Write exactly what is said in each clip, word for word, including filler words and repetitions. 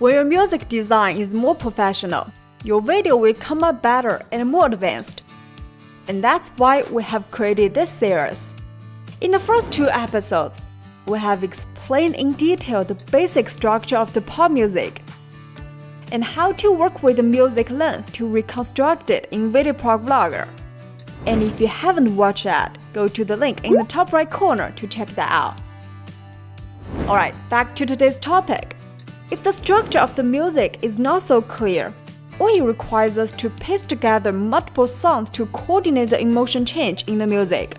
When your music design is more professional, your video will come up better and more advanced. And that's why we have created this series. In the first two episodes, we have explained in detail the basic structure of the pop music and how to work with the music length to reconstruct it in VideoProc Vlogger. And if you haven't watched that, go to the link in the top right corner to check that out. Alright, back to today's topic. If the structure of the music is not so clear, or it requires us to piece together multiple songs to coordinate the emotion change in the music,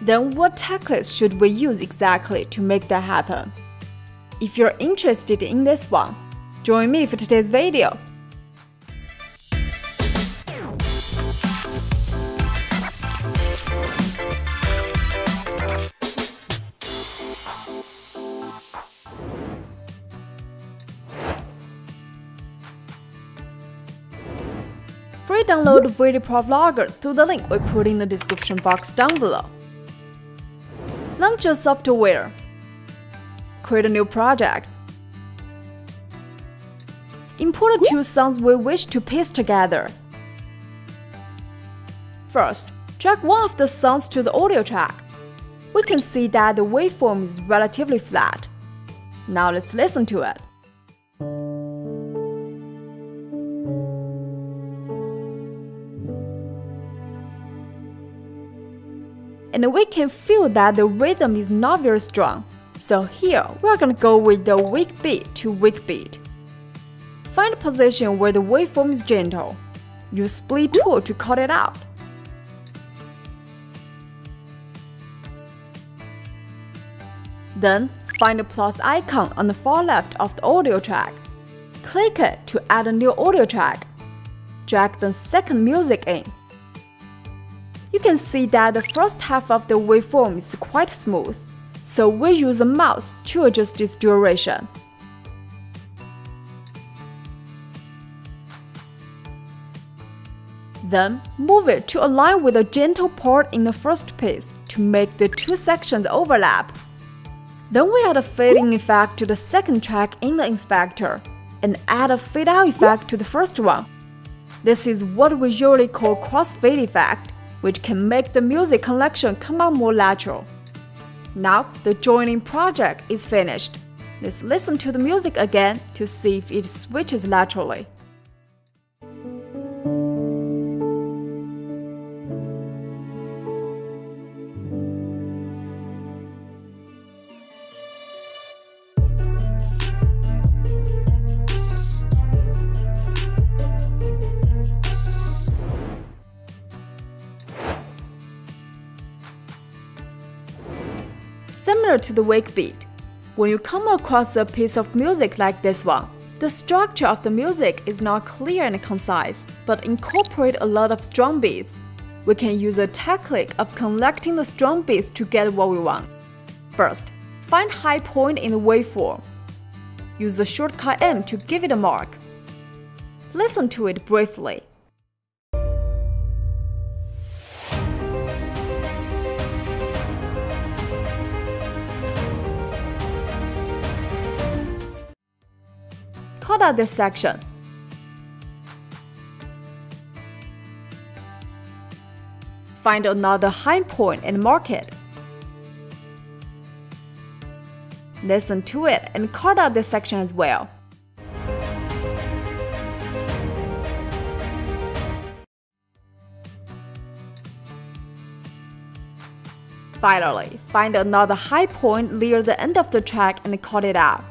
then what techniques should we use exactly to make that happen? If you're interested in this one, join me for today's video. Free download VideoProc Vlogger through the link we put in the description box down below. Launch your software. Create a new project. Import the two songs we wish to piece together. First, track one of the songs to the audio track. We can see that the waveform is relatively flat. Now let's listen to it. And we can feel that the rhythm is not very strong. So here, we're gonna go with the weak beat to weak beat. Find a position where the waveform is gentle. Use split tool to cut it out. Then, find the plus icon on the far left of the audio track. Click it to add a new audio track. Drag the second music in. You can see that the first half of the waveform is quite smooth, so we use a mouse to adjust its duration. Then, move it to align with the gentle part in the first piece to make the two sections overlap. Then we add a fading effect to the second track in the inspector, and add a fade-out effect to the first one. This is what we usually call cross-fade effect, which can make the music collection come out more natural. Now the joining project is finished. Let's listen to the music again to see if it switches laterally. Similar to the wake beat, when you come across a piece of music like this one, the structure of the music is not clear and concise, but incorporate a lot of strong beats. We can use a technique of collecting the strong beats to get what we want. First, find high point in the waveform. Use the shortcut M to give it a mark. Listen to it briefly. Cut out this section. Find another high point and mark it. Listen to it and cut out this section as well. Finally, find another high point near the end of the track and cut it out.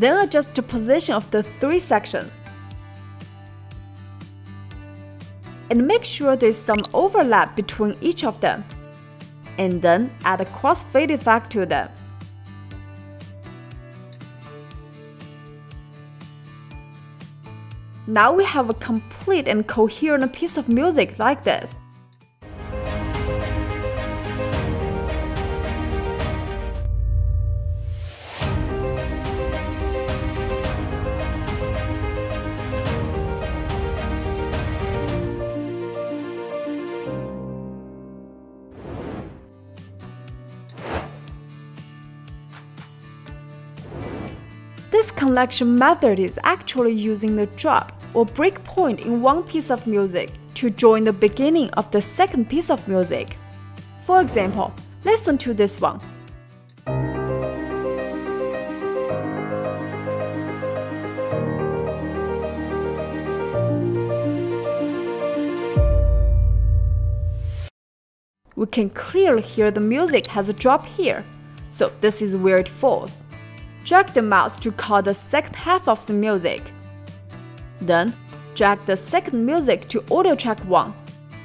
Then adjust the position of the three sections. And make sure there's some overlap between each of them. And then add a crossfade effect to them. Now we have a complete and coherent piece of music like this. This collection method is actually using the drop or breakpoint in one piece of music to join the beginning of the second piece of music. For example, listen to this one. We can clearly hear the music has a drop here, so this is where it falls. Drag the mouse to call the second half of the music. Then, drag the second music to audio track one.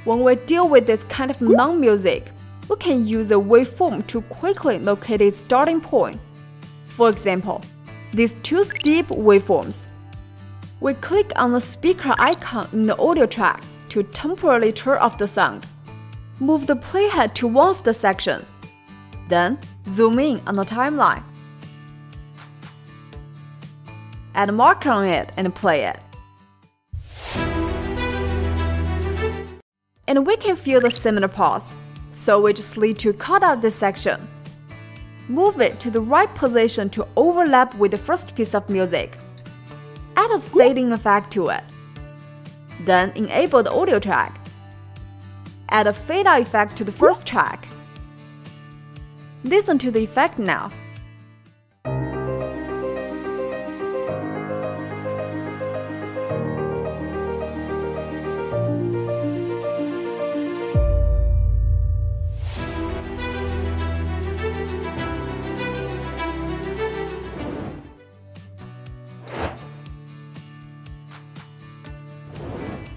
When we deal with this kind of non-music, we can use a waveform to quickly locate its starting point. For example, these two steep waveforms. We click on the speaker icon in the audio track to temporarily turn off the sound. Move the playhead to one of the sections. Then, zoom in on the timeline. Add a marker on it and play it. And we can feel the similar pause, so we just need to cut out this section. Move it to the right position to overlap with the first piece of music. Add a fading effect to it. Then enable the audio track. Add a fade-out effect to the first track. Listen to the effect now.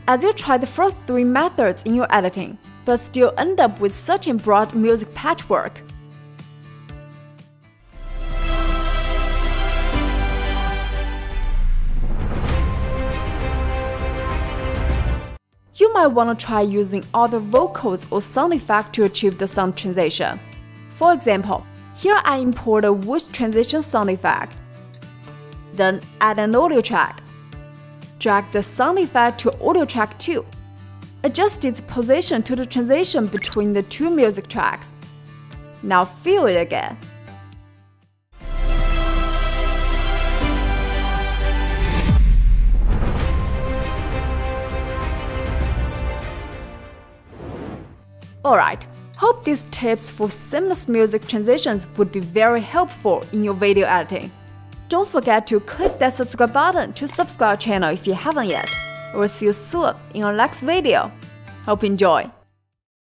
As you try the first three methods in your editing, but still end up with such a broad music patchwork, you might want to try using other vocals or sound effects to achieve the sound transition. For example, here I import a voice transition sound effect, then add an audio track. Drag the sound effect to audio track two. Adjust its position to the transition between the two music tracks. Now feel it again. Alright, hope these tips for seamless music transitions would be very helpful in your video editing. Don't forget to click that subscribe button to subscribe our channel if you haven't yet. We'll see you soon in our next video. Hope you enjoy!